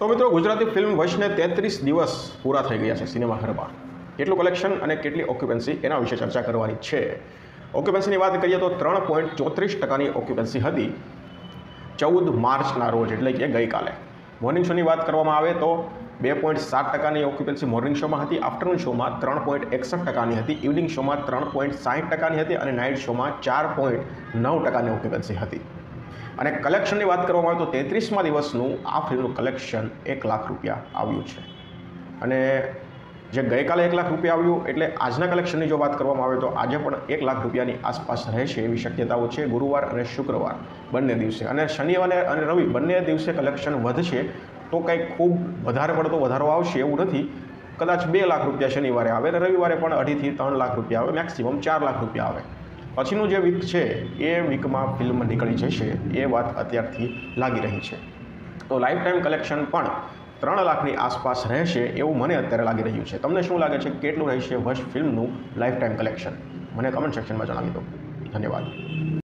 तो मित्रों गुजराती फिल्म वश ने 33 दिवस पूरा थी गया है सीनेमाघर में। केटलू कलेक्शन और केटली ऑक्युपेंसी एना विषे चर्चा करवानी है। ऑक्युपेंसी की बात करिए तो 3.34% की ऑक्युपेंसी थी 14 मार्चना रोज एटले कि गई काले। मॉर्निंग शो की बात करवामां आवे तो 2.7% की ऑक्युपेंसी मॉर्निंग शो में थी, आफ्टरनून शो में 3.61% थी, इवनिंग शो में 3.60% थी और नाइट शो में 4.9% की ऑक्युपेंसी थी। और कलेक्शन की बात करवामां आवे तो 33मा दिवसनू आ फिल्मनुं कलेक्शन 1 लाख रुपया आव्युं छे। अने जे गई काले 1 लाख रुपया आव्युं एटले आजना कलेक्शन की जो बात करवामां आवे तो आजे पण 1 लाख रुपयानी आसपास रहेशे एवी शक्यताओ छे। गुरुवार अने शुक्रवार बंने दिवसे अने शनिवार अने रवि बंने दिवसे कलेक्शन वधशे तो कई खूब वधारे पड़तो वधारो आवशे एवुं नथी। कदाच 2 लाख रुपया शनिवारे आवे, रविवारे पण 2.5 થી 3 લાખ रुपया आवे, मेक्सिमम 4 लाख रुपया आवे। पछीनो जे वीक छे ए वीकमां फिल्म निकळी जशे ए वात अत्यारथी लागी रही छे। तो लाइफ टाइम कलेक्शन पण 3 लाखनी आसपास रहेशे एवुं मने अत्यारे लागी रह्युं छे। तमने शुं लागे छे केटलुं रहेशे वश फिल्मनुं लाइफ टाइम कलेक्शन? मने कमेंट सेक्शनमां जणावी दो। धन्यवाद।